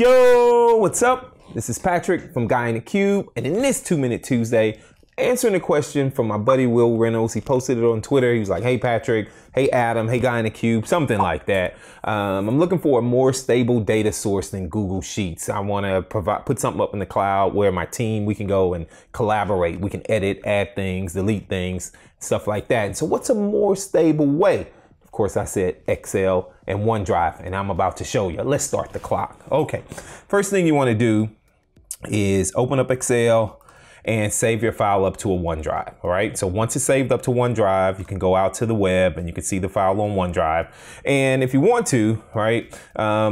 Yo, what's up? This is Patrick from Guy in the Cube, and in this 2 Minute Tuesday, answering a question from my buddy Will Reynolds. He posted it on Twitter. He was like, hey Patrick, hey Adam, hey Guy in the Cube, something like that. I'm looking for a more stable data source than Google Sheets. I want to put something up in the cloud where my team, we can go and collaborate. We can edit, add things, delete things, stuff like that. And so what's a more stable way? Of course, I said Excel and OneDrive, and I'm about to show you. Let's start the clock. Okay, first thing you want to do is open up Excel and save your file up to a OneDrive, all right? So once it's saved up to OneDrive, you can go out to the web and you can see the file on OneDrive. And if you want to, right,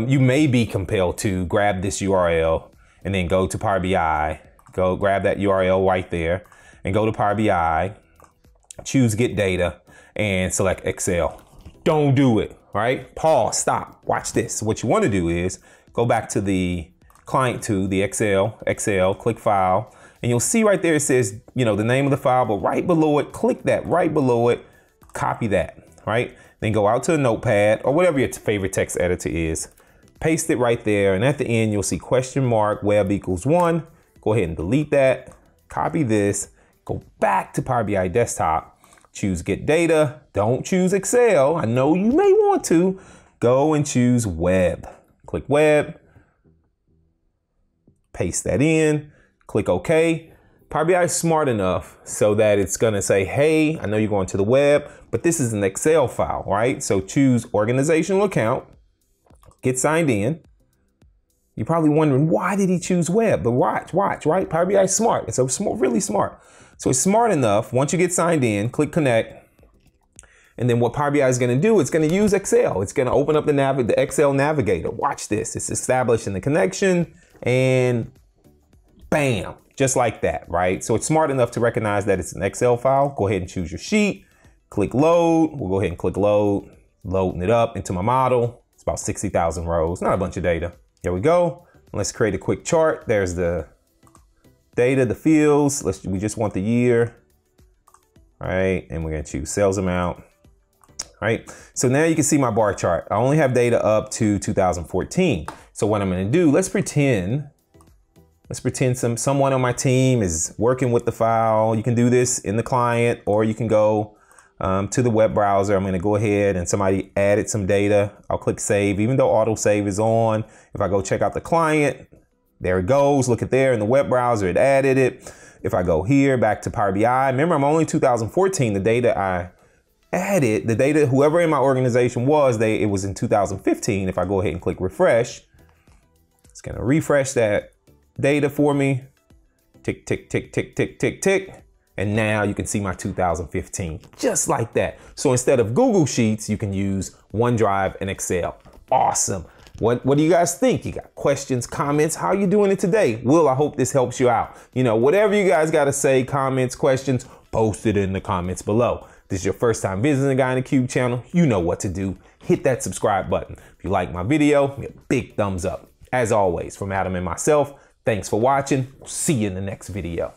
you may be compelled to grab this URL and then go to Power BI, go grab that URL right there and go to Power BI, choose Get Data and select Excel. Don't do it, right? Pause, stop, watch this. What you wanna do is go back to the client to the Excel, click File, and you'll see right there it says, you know, the name of the file, but right below it, click that right below it, copy that, right? Then go out to a notepad or whatever your favorite text editor is, paste it right there, and at the end, you'll see question mark web=1, go ahead and delete that, copy this, go back to Power BI Desktop, choose Get Data, don't choose Excel. I know you may want to. Go and choose Web. Click Web, paste that in, click OK. Power BI is smart enough so that it's gonna say, hey, I know you're going to the web, but this is an Excel file, right? So choose Organizational Account, get signed in. You're probably wondering, why did he choose web? But watch, right? Power BI is smart. It's really smart. So it's smart enough, once you get signed in, click connect, and then what Power BI is gonna do, it's gonna use Excel. It's gonna open up the Excel navigator. Watch this, it's establishing the connection, and bam, just like that, right? So it's smart enough to recognize that it's an Excel file. Go ahead and choose your sheet, click load. We'll go ahead and click load, loading it up into my model. It's about 60,000 rows, not a bunch of data. Here we go. Let's create a quick chart. There's the data, the fields. We just want the year, all right? And we're gonna choose sales amount, all right? So now you can see my bar chart. I only have data up to 2014. So what I'm gonna do, let's pretend someone on my team is working with the file. You can do this in the client or you can go to the web browser. I'm gonna go ahead and somebody added some data. I'll click save, even though auto save is on. If I go check out the client, there it goes, look at there in the web browser, it added it. If I go here back to Power BI, remember I'm only 2014, the data I added, the data, whoever in my organization was, it was in 2015. If I go ahead and click refresh, it's gonna refresh that data for me. Tick, tick, tick, tick, tick, tick, tick. And now you can see my 2015, just like that. So instead of Google Sheets, you can use OneDrive and Excel. Awesome. What do you guys think? You got questions, comments? How are you doing it today? Will, I hope this helps you out. You know, whatever you guys got to say, comments, questions, post it in the comments below. If this is your first time visiting the Guy in the Cube channel, you know what to do. Hit that subscribe button. If you like my video, give me a big thumbs up. As always, from Adam and myself, thanks for watching. We'll see you in the next video.